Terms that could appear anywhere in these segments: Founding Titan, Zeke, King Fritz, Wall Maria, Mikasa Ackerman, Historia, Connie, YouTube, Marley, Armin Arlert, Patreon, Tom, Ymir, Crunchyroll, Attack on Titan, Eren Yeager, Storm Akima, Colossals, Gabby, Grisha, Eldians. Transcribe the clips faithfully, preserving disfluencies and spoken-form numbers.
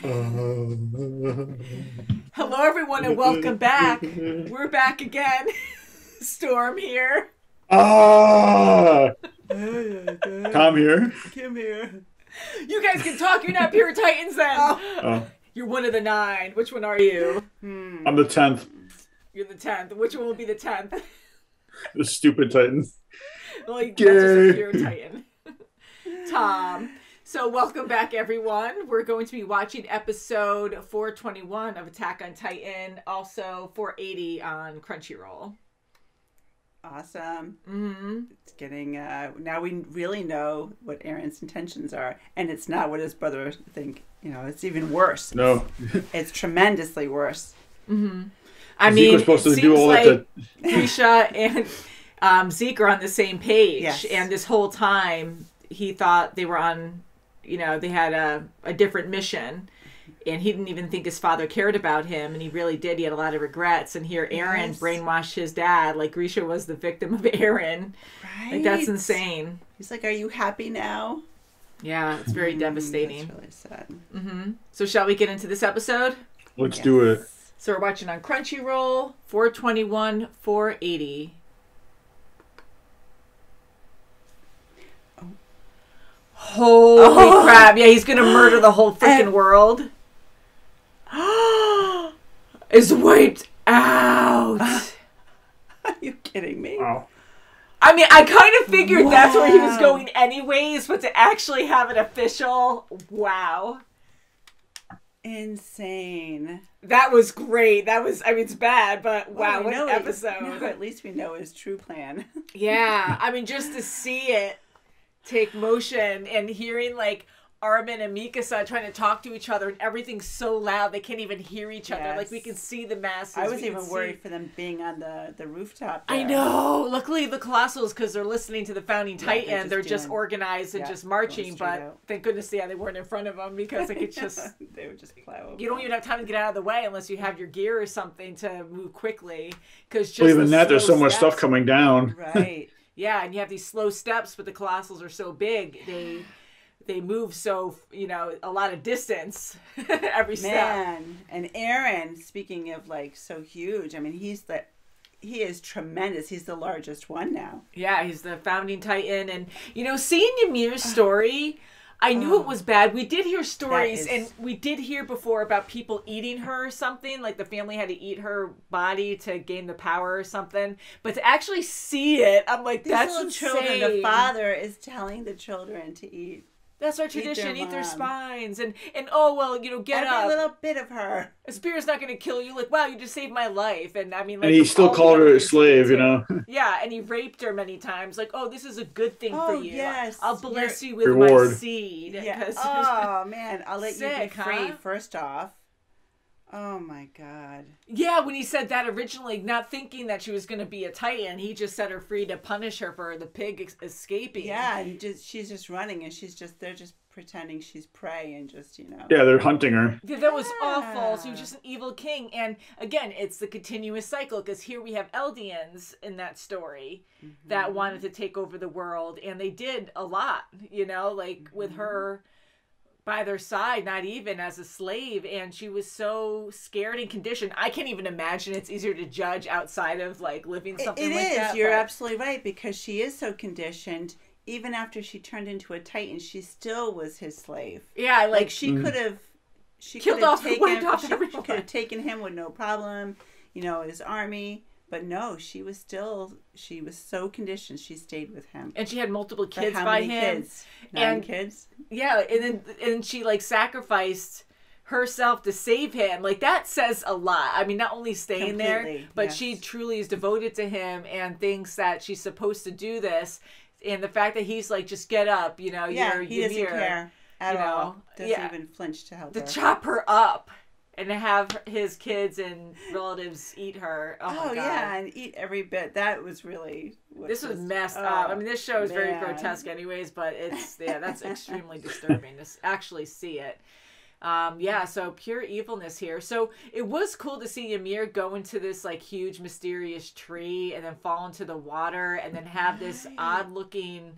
Hello, everyone, and welcome back. We're back again. Storm here. Ah! Come here. Come here. You guys can talk. You're not pure Titans then. Oh. Oh. You're one of the nine. Which one are you? Hmm. I'm the tenth. You're the tenth. Which one will be the tenth? The stupid Titans. Like, that's just a pure Titan. Tom. So welcome back, everyone. We're going to be watching episode four twenty-one of Attack on Titan, also four eighty on Crunchyroll. Awesome. Mm-hmm. It's getting, uh, now we really know what Eren's intentions are, and it's not what his brother think. You know, it's even worse. No. It's, it's tremendously worse. Mm-hmm. I Zeke mean, was supposed it to seems do all like that to... Grisha and um, Zeke are on the same page, yes. And this whole time he thought they were on... You know, they had a, a different mission, and he didn't even think his father cared about him, and he really did. He had a lot of regrets, and here Eren yes. brainwashed his dad. Like, Grisha was the victim of Eren. Right. Like, that's insane. He's like, are you happy now? Yeah, it's very mm, devastating. That's really sad. Mm-hmm. So shall we get into this episode? Let's yes. do it. So we're watching on Crunchyroll, four twenty-one, four eighty. Holy oh. crap. Yeah, he's going to murder the whole freaking world. Is wiped out. Are you kidding me? Wow. I mean, I kind of figured wow. that's where he was going anyways, but to actually have it official, wow. Insane. That was great. That was, I mean, it's bad, but wow, well, what an episode. No, at least we know his true plan. Yeah, I mean, just to see it. Take motion and hearing like Armin and Mikasa trying to talk to each other and everything's so loud they can't even hear each yes. other. Like, we can see the masses. I was even worried see... for them being on the, the rooftop there. I know. Luckily the Colossals, because they're listening to the Founding Titan, yeah, they're just, they're just organized and yeah, just marching, but out. Thank goodness yeah, they weren't in front of them, because like it's just they would just plow over. You don't even have time to get out of the way unless you have your gear or something to move quickly. Because just well, even the that there's so much stuff coming down. Right. Yeah, and you have these slow steps, but the Colossals are so big. They they move so, you know, a lot of distance every step. Man, and Eren, speaking of, like, so huge, I mean, he's the, he is tremendous. He's the largest one now. Yeah, he's the Founding Titan. And, you know, seeing Ymir's story... I knew oh, it was bad. We did hear stories, is... and we did hear before about people eating her or something. Like, the family had to eat her body to gain the power or something. But to actually see it, I'm like, these that's insane. Children, the father is telling the children to eat. That's our tradition. Eat their, eat their spines, and and oh well, you know, get Every up. A little bit of her. A spear's not going to kill you. Like, wow, you just saved my life. And I mean, like, and he still called her a slave, you know. Yeah, and he raped her many times. Like, oh, this is a good thing oh, for you. Yes, I'll bless You're... you with Reward. My seed. Yeah. Oh man, I'll let sick, you be free. Huh? First off. Oh my God. Yeah, when he said that originally, not thinking that she was going to be a Titan, he just set her free to punish her for the pig ex escaping. Yeah, and just, she's just running and she's just, they're just pretending she's prey and just, you know. Yeah, they're hunting her. Yeah, that was awful. So he was just an evil king. And again, it's the continuous cycle, because here we have Eldians in that story mm-hmm. that wanted to take over the world. And they did a lot, you know, like mm-hmm. with her. By their side, not even as a slave, and she was so scared and conditioned. I can't even imagine. It's easier to judge outside of like living something it, it like is. That. It is. You're but... absolutely right, because she is so conditioned. Even after she turned into a Titan, she still was his slave. Yeah, like, like she mm. could have she killed off, taken, wiped off she everyone. Could have taken him with no problem. You know, his army. But no, she was still, she was so conditioned, she stayed with him. And she had multiple kids by him. How many kids? Nine kids? Yeah, and then and she, like, sacrificed herself to save him. Like, that says a lot. I mean, not only staying there, but yes. she truly is devoted to him and thinks that she's supposed to do this. And the fact that he's like, just get up, you know, yeah, you're, he doesn't care at all. Doesn't even flinch to help her. To chop her up. And to have his kids and relatives eat her. Oh, my oh God. Yeah, and eat every bit. That was really... This was, was messed oh, up. I mean, this show is man. very grotesque anyways, but it's, yeah, that's extremely disturbing to actually see it. Um, yeah, so pure evilness here. So it was cool to see Ymir go into this, like, huge mysterious tree and then fall into the water and then have this odd-looking...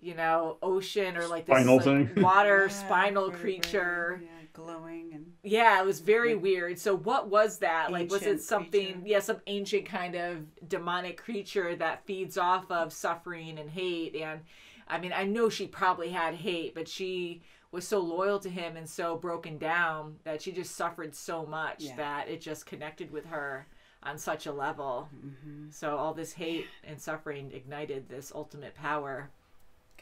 you know, ocean or like this spinal like, thing. water yeah, spinal very, creature. Very, yeah, glowing. And yeah, it was very like, weird. So what was that? Like, was it something, creature. yeah, some ancient kind of demonic creature that feeds off of suffering and hate? And I mean, I know she probably had hate, but she was so loyal to him and so broken down that she just suffered so much yeah. that it just connected with her on such a level. Mm-hmm. So all this hate and suffering ignited this ultimate power.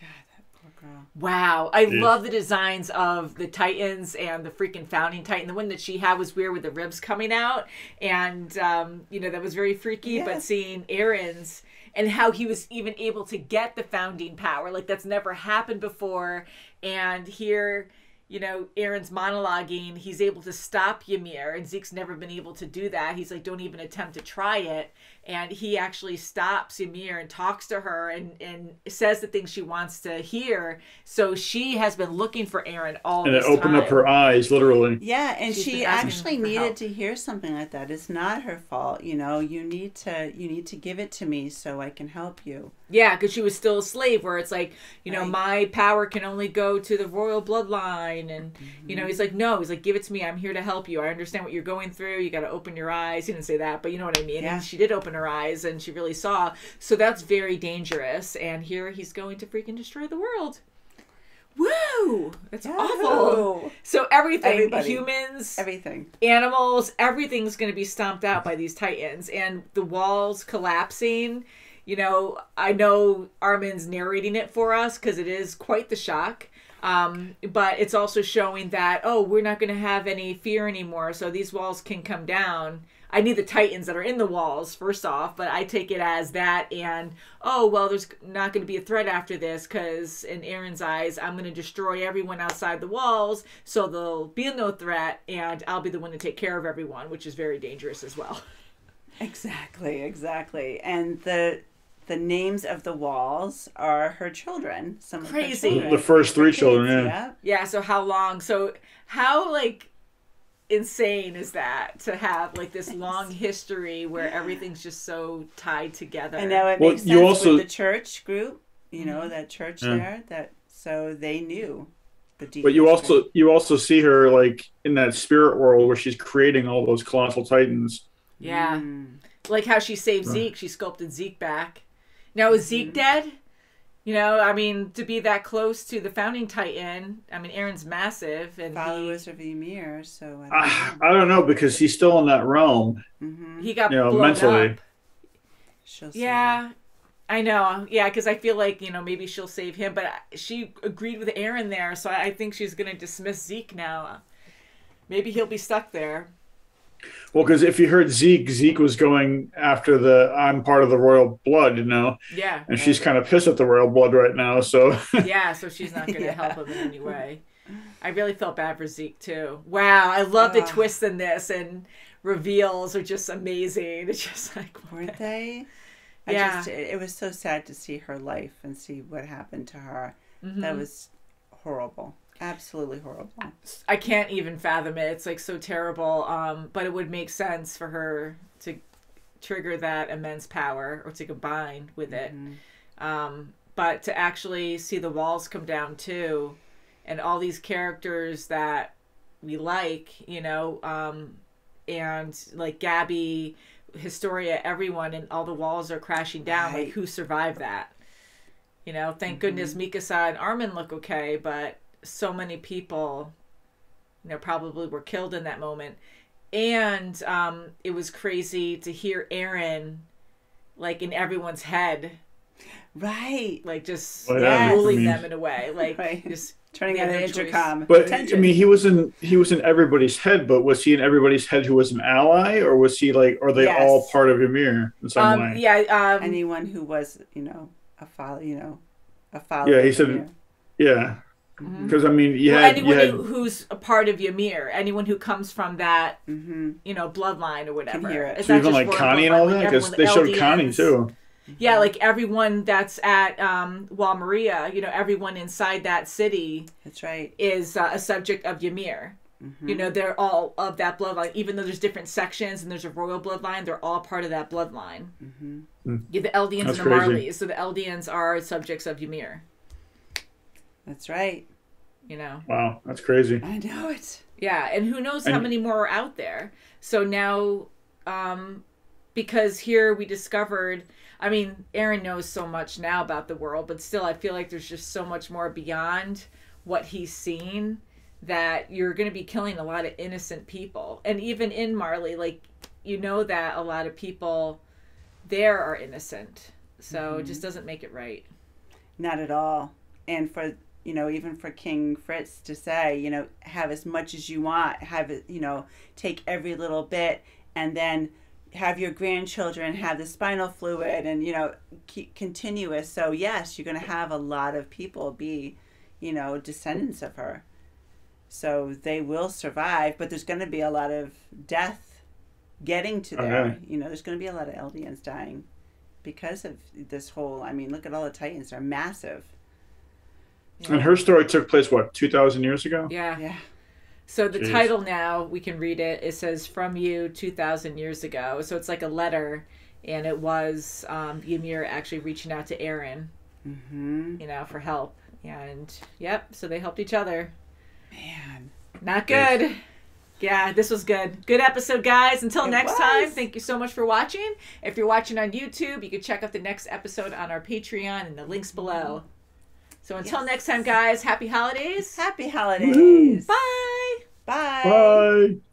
God, that poor girl. Wow. I yeah. love the designs of the Titans and the freaking Founding Titan. The one that she had was weird with the ribs coming out. And, um, you know, that was very freaky. Yes. But seeing Eren's and how he was even able to get the founding power, like that's never happened before. And here, you know, Eren's monologuing. He's able to stop Ymir, and Zeke's never been able to do that. He's like, don't even attempt to try it. And he actually stops Ymir and talks to her and, and says the things she wants to hear. So she has been looking for Eren all this time. And it opened up her eyes, literally. Yeah, and she actually needed to hear something like that. It's not her fault, you know. You need to, you need to give it to me so I can help you. Yeah, because she was still a slave, where it's like, you know, my power can only go to the royal bloodline. And, mm-hmm. you know, he's like, no, he's like, give it to me. I'm here to help you. I understand what you're going through. You got to open your eyes. He didn't say that, but you know what I mean? Yeah. And she did open her eyes and she really saw. So that's very dangerous. And here he's going to freaking destroy the world. Woo! That's yeah. awful. So everything, Everybody. humans, everything, animals, everything's going to be stomped out by these Titans. And the walls collapsing. You know, I know Armin's narrating it for us because it is quite the shock. Um, but it's also showing that, oh, we're not going to have any fear anymore. So these walls can come down. I need the Titans that are in the walls, first off. But I take it as that. And, oh, well, there's not going to be a threat after this because in Eren's eyes, I'm going to destroy everyone outside the walls. So there'll be no threat. And I'll be the one to take care of everyone, which is very dangerous as well. Exactly. Exactly. And the... the names of the walls are her children. Some Crazy. Of her children. The first three children, yeah. yeah. Yeah, so how long? So how, like, insane is that to have, like, this long history where yeah. everything's just so tied together? And now it well, makes sense also... with the church group, you know, mm-hmm. that church yeah. there. That So they knew the deep But you history. also you also see her, like, in that spirit world where she's creating all those colossal titans. Yeah. Mm. Like how she saved right. Zeke. She sculpted Zeke back. Now, is Zeke mm-hmm. dead? You know, I mean, to be that close to the Founding Titan, I mean, Eren's massive. And followers he, of Ymir, so... I don't, uh, I don't know, because he's still in that realm. Mm-hmm. He got you know, blown mentally. up. She'll yeah, I know. Yeah, because I feel like, you know, maybe she'll save him. But she agreed with Eren there, so I think she's going to dismiss Zeke now. Maybe he'll be stuck there. Well, because if you heard Zeke, Zeke was going after the I'm part of the royal blood, you know? Yeah. And right. she's kind of pissed at the royal blood right now, so. Yeah, so she's not going to yeah. help him in any way. I really felt bad for Zeke, too. Wow, I love uh, the twists in this, and reveals are just amazing. It's just like, weren't they? I yeah. Just, it, it was so sad to see her life and see what happened to her. Mm-hmm. That was horrible. Absolutely horrible. I can't even fathom it. It's like so terrible. Um, but it would make sense for her to trigger that immense power or to combine with it. Mm-hmm. Um, but to actually see the walls come down too, and all these characters that we like, you know, um, and like Gabby, Historia, everyone, and all the walls are crashing down. Right. Like who survived that? You know, thank mm-hmm. goodness Mikasa and Armin look okay, but so many people, you know, probably were killed in that moment. And um, it was crazy to hear Eren, like, in everyone's head. Right. Like, just well, yeah, ruling them in a way. Like, right. just turning on the intercom. But, attention. I mean, he was, in, he was in everybody's head, but was he in everybody's head who was an ally? Or was he, like, are they yes. all part of Ymir in some um, way? Yeah. Um, Anyone who was, you know, a follow, you know, a follower. Yeah, he said, Ymir. yeah. Because mm-hmm. I mean, you well, had, anyone you had... who, who's a part of Ymir, anyone who comes from that, mm-hmm. you know, bloodline or whatever. Can hear it. It's so even like Connie and all that, because like they showed Eldians. Connie too. Yeah, like everyone that's at um, Wall Maria, you know, everyone inside that city. That's right. Is uh, a subject of Ymir. Mm-hmm. You know, they're all of that bloodline. Even though there's different sections and there's a royal bloodline, they're all part of that bloodline. Mm-hmm. Yeah, the Eldians That's and the crazy. Marleys. So the Eldians are subjects of Ymir. That's right. You know. Wow, that's crazy. I know it. Yeah, and who knows and... how many more are out there. So now, um, because here we discovered, I mean, Eren knows so much now about the world, but still I feel like there's just so much more beyond what he's seen that you're going to be killing a lot of innocent people. And even in Marley, like, you know that a lot of people there are innocent. So mm-hmm. it just doesn't make it right. Not at all. And for... you know, even for King Fritz to say, you know, have as much as you want, have it, you know, take every little bit, and then have your grandchildren have the spinal fluid and, you know, keep continuous. So, yes, you're going to have a lot of people be, you know, descendants of her. So they will survive, but there's going to be a lot of death getting to there. Uh-huh. You know, there's going to be a lot of Eldians dying because of this whole, I mean, look at all the Titans. They're massive. Yeah. And her story took place, what, two thousand years ago? Yeah. Yeah. So the Jeez. Title now, we can read it. It says, From You, two thousand years ago. So it's like a letter, and it was um, Ymir actually reaching out to Eren, mm-hmm. you know, for help. And, yep, so they helped each other. Man. Not good. Jeez. Yeah, this was good. Good episode, guys. Until it next was. time, thank you so much for watching. If you're watching on YouTube, you can check out the next episode on our Patreon and the links below. Mm-hmm. So until yes. next time, guys, happy holidays. Happy holidays. Woo. Bye. Bye. Bye.